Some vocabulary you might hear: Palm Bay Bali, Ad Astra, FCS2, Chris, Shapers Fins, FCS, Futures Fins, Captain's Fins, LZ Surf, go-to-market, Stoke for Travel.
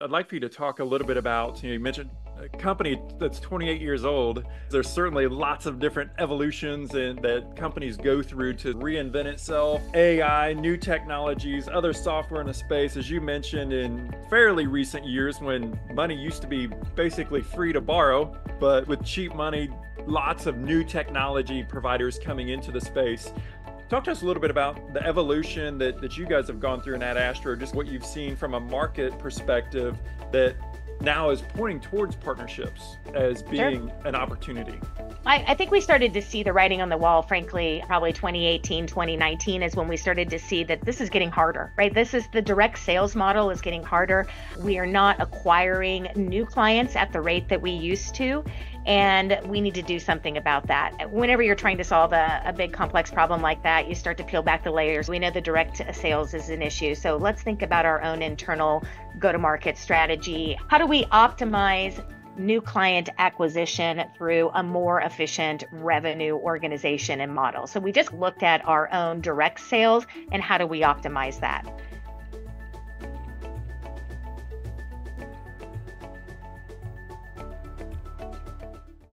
I'd like for you to talk a little bit about, you mentioned a company that's 28 years old. There's certainly lots of different evolutions that companies go through to reinvent itself. AI, new technologies, other software in the space, as you mentioned, in fairly recent years when money used to be basically free to borrow, but with cheap money, lots of new technology providers coming into the space. Talk to us a little bit about the evolution that you guys have gone through in Ad Astra, just what you've seen from a market perspective that now is pointing towards partnerships as being an opportunity. I think we started to see the writing on the wall, frankly, probably 2018, 2019 is when we started to see that this is getting harder, right? This is the direct sales model is getting harder. We are not acquiring new clients at the rate that we used to, and we need to do something about that. Whenever you're trying to solve a big complex problem like that, you start to peel back the layers. We know the direct sales is an issue, so let's think about our own internal go-to-market strategy. How do we optimize new client acquisition through a more efficient revenue organization and model? So we just looked at our own direct sales and how do we optimize that?